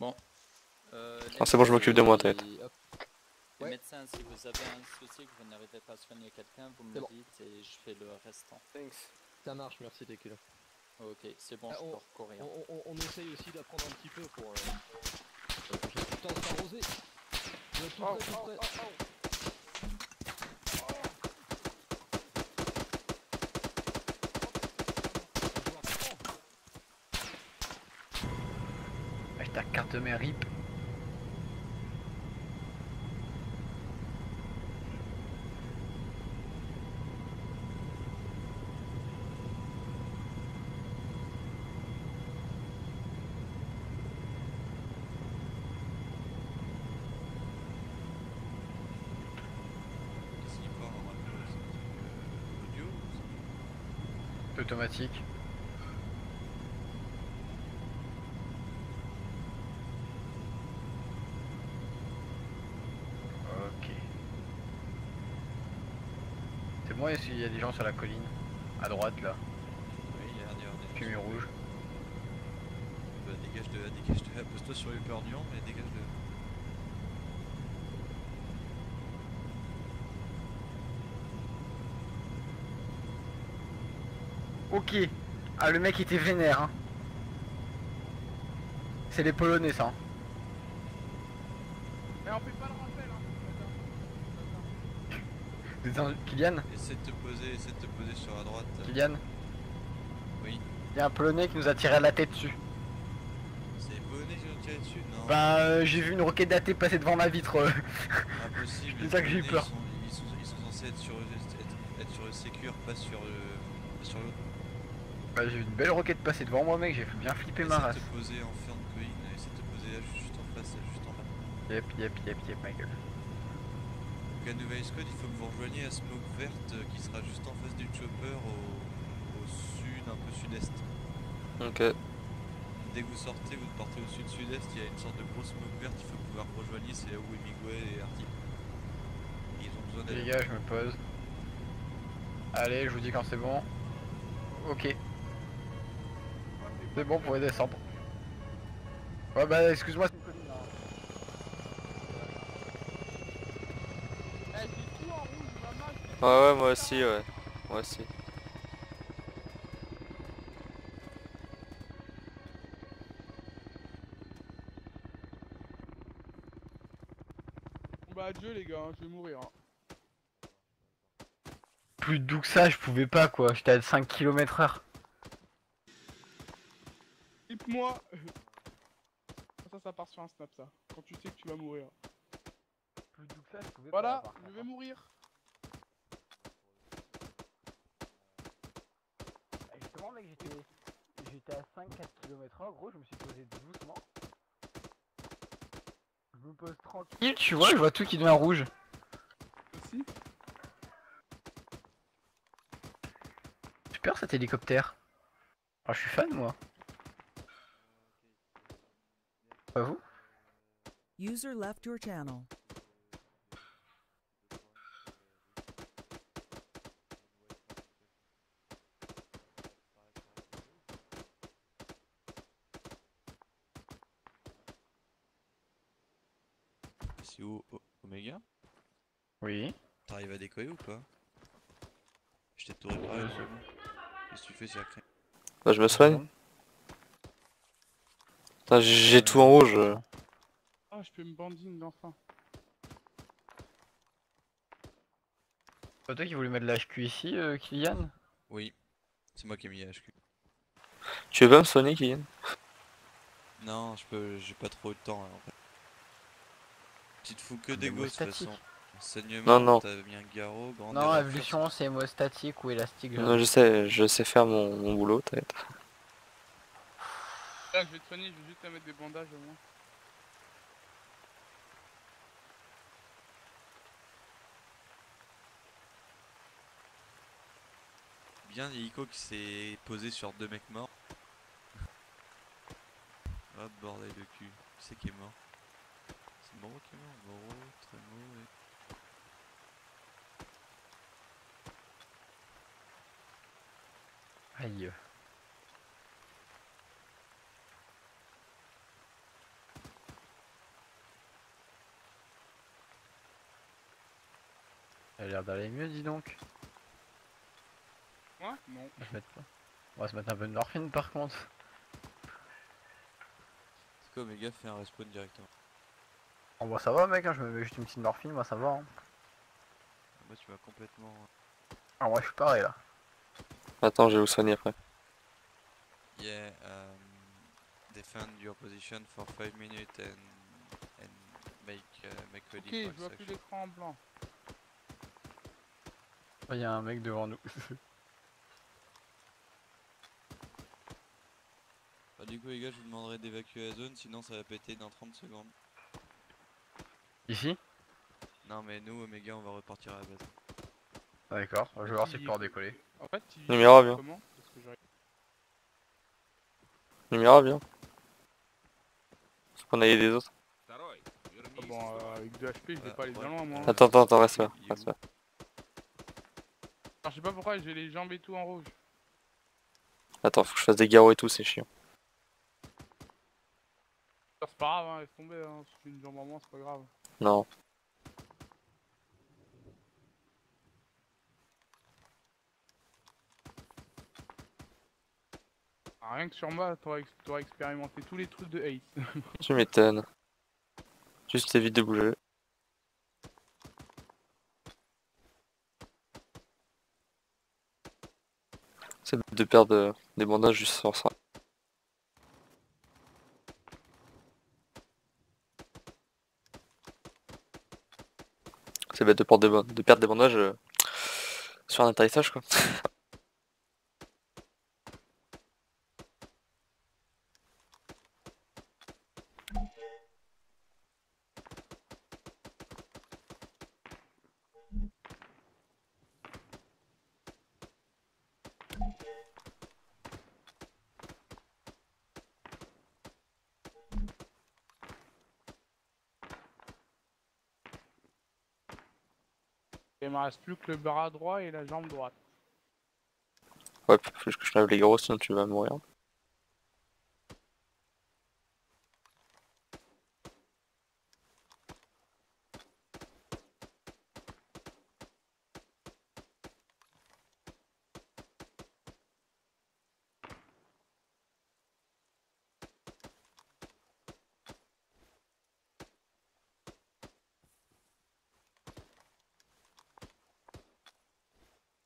Bon. Ah c'est bon, je m'occupe de moi, t'inquiète. Les médecins, si vous avez un souci que vous n'arrivez pas à soigner quelqu'un, vous me le dites et je fais le restant. Thanks. Ça marche, merci Tequila. Ok, c'est bon, je peux recourir. On essaye aussi d'apprendre un petit peu pour... Putain, c'est arrosé. Ta carte de mère rip. Automatique. ouais, s'il y a des gens sur la colline, à droite là. Oui, il y a un petit mur rouge. Bah, dégage de là, pose-toi sur l'Upernion et dégage de là. Ok, ah le mec était vénère hein. C'est les Polonais ça. Mais on fait pas le rappel hein. Attends. Kylian, essaie de te poser sur la droite. Kylian. Oui. Il y a un Polonais qui nous a tiré à la tête dessus. C'est les Polonais qui nous ont tiré dessus? Non. Bah j'ai vu une roquette datée passer devant ma vitre. Impossible. C'est ça que j'ai eu peur. Ils sont censés être sur le sécure, pas sur le... Sur le... Bah, j'ai vu une belle roquette passer devant moi mec, j'ai bien flippé ma race. Essaie de te poser en fin de colline, essaie de te poser là juste en face, là, juste en bas. Yep ma gueule. Donc à Nouvelle-Escode, il faut que vous rejoigniez la smoke verte qui sera juste en face du chopper au sud, un peu sud-est. Ok. Dès que vous sortez, vous partez au sud-sud-est, il y a une sorte de grosse smoke verte, il faut que vous la rejoigniez, c'est là où est Miguel et Arctic. Ils ont besoin d'aller. Les gars, je me pose. Allez, je vous dis quand c'est bon. Ok. C'est bon, vous pouvez descendre. Ouais bah excuse-moi, c'est une colline là. Eh, j'ai tout en rouge, ma main. Ouais, moi aussi, ouais. Moi aussi. Bon bah adieu les gars, hein, je vais mourir. Hein. Plus doux que ça, je pouvais pas quoi, j'étais à 5 km/h. Moi ça part sur un snap ça, quand tu sais que tu vas mourir. Plus doux que ça, je pouvais voilà, pas je vais mourir. Justement mec, j'étais à 5-4 km/h, gros je me suis posé doucement. Je me pose tranquille, tu vois, je vois tout qui devient rouge. Aussi. Super cet hélicoptère. Ah, je suis fan moi. Pas vous? User left your channel. C'est où Omega? Oui. T'arrives à décoller ou pas? Je t'ai tourné par là. Qu'est-ce que tu fais, Syrcrim? Bah je me soigne. J'ai tout en rouge. Ah, je peux me bandine d'enfin. C'est pas toi qui voulais mettre la HQ ici, Kylian? Oui, c'est moi qui ai mis la HQ. Tu veux pas me soigner, Kylian? Non, j'ai pas trop de temps là en fait. Tu te fous que des gosses de toute façon. Enseignement, non. T'as mis un garrot, grande. Non, évolution, c'est moi statique ou élastique. Non, je sais faire mon boulot, t'inquiète. Là, je vais te soigner, je vais juste te mettre des bandages au moins. Bien, l'hélico qui s'est posé sur 2 mecs morts. Oh bordel de cul, qui c'est qui est mort? C'est Moro qui est mort, Moro, très mauvais. Aïe. Elle a l'air d'aller mieux, dis donc. Moi ? Non. On va se mettre un peu de morphine par contre. C'est quoi, Omega fait un respawn directement? Oh bah ça va mec, hein, je me mets juste une petite morphine, moi ça va. Hein. Moi tu vas complètement... Ah moi je suis pareil là. Attends, je vais vous soigner après. Yeah, defend your position for 5 minutes and make ready. Ok, je vois plus l'écran en blanc. Il y a un mec devant nous. Bah, du coup les gars je vous demanderai d'évacuer la zone sinon ça va péter dans 30 secondes. Ici? Non mais nous Omega on va repartir à la base. Ah, d'accord, je vais voir si je peux redécoller. En fait, numéro bien. Numéro bien. Parce qu'on a eu des autres. Ah bon avec 2 HP je vais pas aller bien loin moi. Attends, reste là. Je sais pas pourquoi j'ai les jambes et tout en rouge. Attends, faut que je fasse des garrots et tout, c'est chiant. C'est pas grave, hein, laisse tomber, hein. Si tu as une jambe en moins, c'est pas grave. Non. Ah, rien que sur moi, t'aurais expérimenté tous les trucs de hate. Tu m'étonnes. Juste évite de bouger. C'est de perdre des bandages juste sans ça. C'est bête de perdre des bandages sur un atterrissage quoi. Il me reste plus que le bras droit et la jambe droite. Ouais, faut que je lave les gros, sinon tu vas mourir.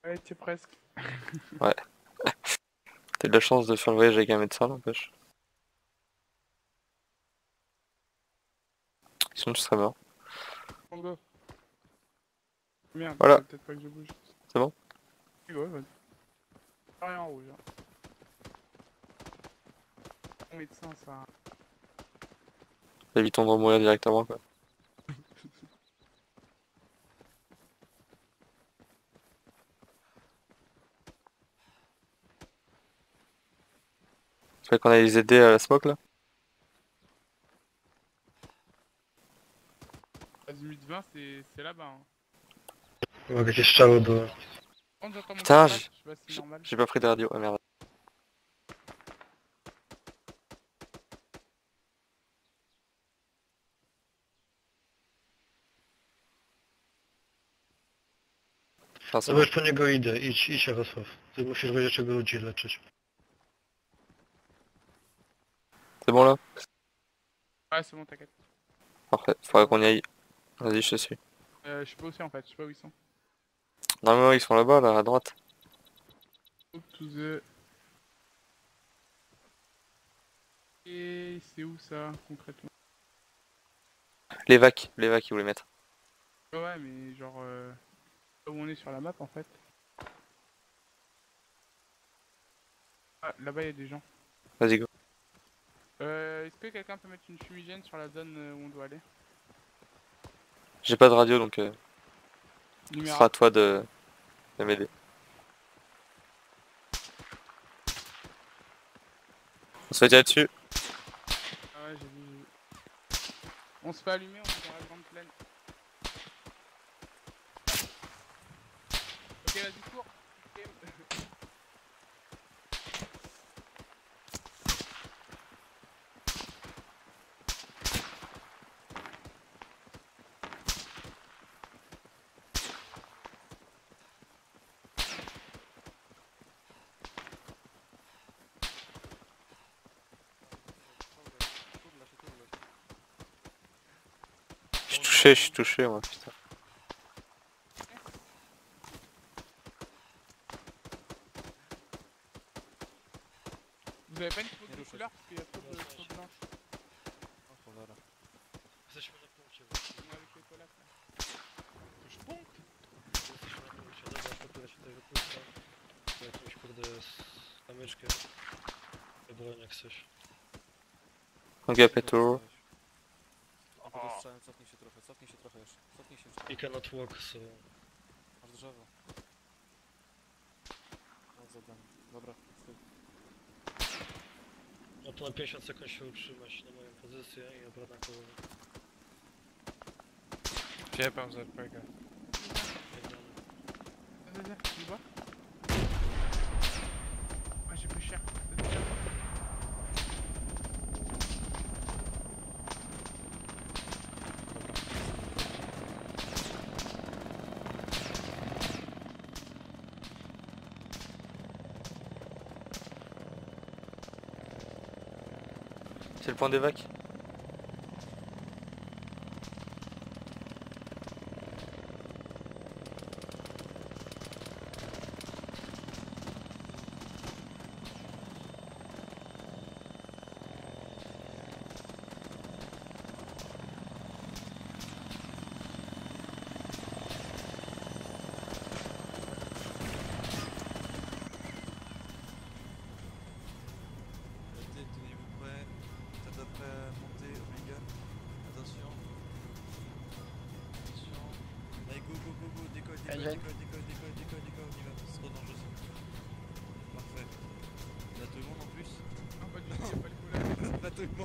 Ouais, t'es presque. Ouais. T'as de la chance de faire le voyage avec un médecin, n'empêche. Sinon, tu serais mort. Merde, voilà. Peut-être pas que je bouge. C'est bon? Ouais, vas-y. Y'a rien en rouge. Hein. Mon médecin, ça. Évitons de mourir directement, quoi. C'est vrai qu'on a les aider à la smoke là. Azimut 20 c'est là-bas. Hein. Putain, j'ai pas pris de radio, ah merde. Zobacz po niego idę, idź Aroslav. Ty musisz wiedzieć czego ludzi leczyć. C'est bon là? Ouais c'est bon, t'inquiète. Parfait, faudrait qu'on y aille. Vas-y je te suis. Je sais pas aussi en fait, je sais pas où ils sont. Non mais ouais, ils sont là-bas là, à droite. Et c'est où ça concrètement? Les vacs ils voulaient mettre. Ouais mais genre là où on est sur la map en fait. Ah là-bas il y a des gens. Vas-y go. Est-ce que quelqu'un peut mettre une fumigène sur la zone où on doit aller? J'ai pas de radio donc ce sera à toi de m'aider. On se fait tirer dessus. Ah ouais, j'ai vu. On se fait allumer, on est dans la grande plaine. Ok, vas-y, cours. Je suis touché moi putain. Vous avez pas une photo de couleur parce qu'il y a trop de blanche. Ah qu'on a là. Ça je fais la pompe chez vous. Avec les colas là. Je pompe. Cofnij się trochę jeszcze. Cofnij się jeszcze. I cannot walk, so... Masz drzewo. No zadam. Dobra, stój. No to na 50 sekund się utrzymać na moją pozycję i obrona koło. Ciepam z RPG. laser, tu le vois? Ah, j'ai pris cher. C'est le point des vagues.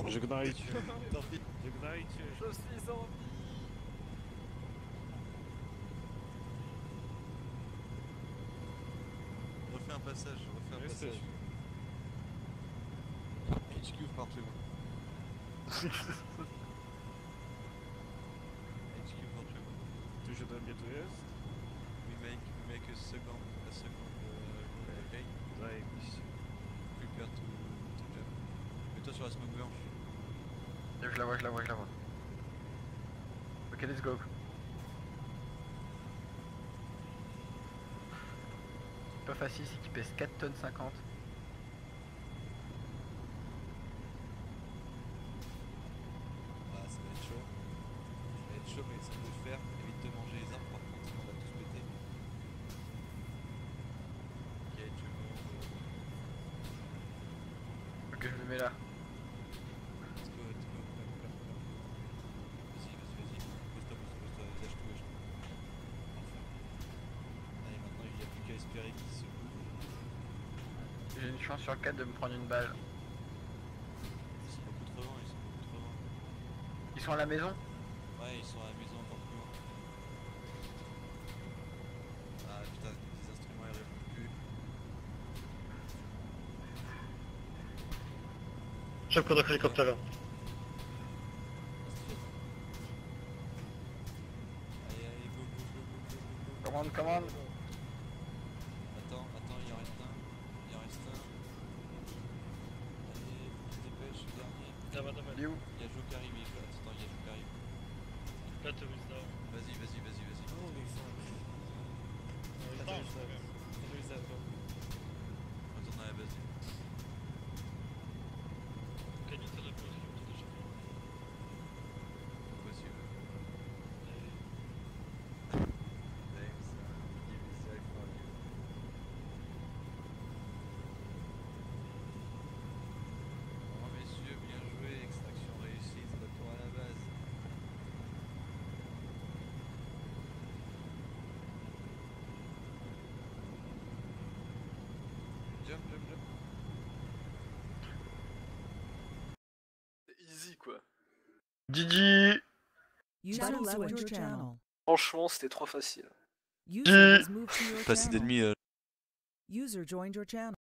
Je gnaille. Je gnaille. Je suis zombie. Refais un passage, refais un passage. Pitch cube partout. Pitch cube partout. Toujours dans le bientôt yes. We make a second day. Drive. Prepare to jump. Mets-toi sur la smoke blanche. Je la vois, je la vois, je la vois. Ok, let's go. C'est pas facile, c'est qu'il pèse 4,50 tonnes. Ah, ça va être chaud. Ça va être chaud, mais ça peut le faire. Évite de manger les arbres, par contre, sinon on va tous péter. Ok, tu veux... Ok, je le mets là. J'ai une chance sur 4 de me prendre une balle. Ils sont beaucoup trop loin, ils sont beaucoup trop loin. Ils sont à la maison? Ouais, ils sont à la maison encore plus loin. Ah putain, les instruments ils répondent plus. J'ai pris le hélicoptère là. Allez, allez, go, go, go, go, go. Commande, commande. Il est où? Il y a Joe qui arrive, attends, il y a Joe qui arrive. Vas-y, vas-y, vas-y, vas-y. Oh, mais ça... Attends, je savais. Retourne à la base. Ok, il s'est répondu, il est déjà. Possible. Thanks, give me safe for you. Oh messieurs, bien joué. Extraction réussie, retour à la base. Jump, jump, jump. C'est easy quoi. Didi. Franchement, c'était trop facile. Pas assez d'ennemis.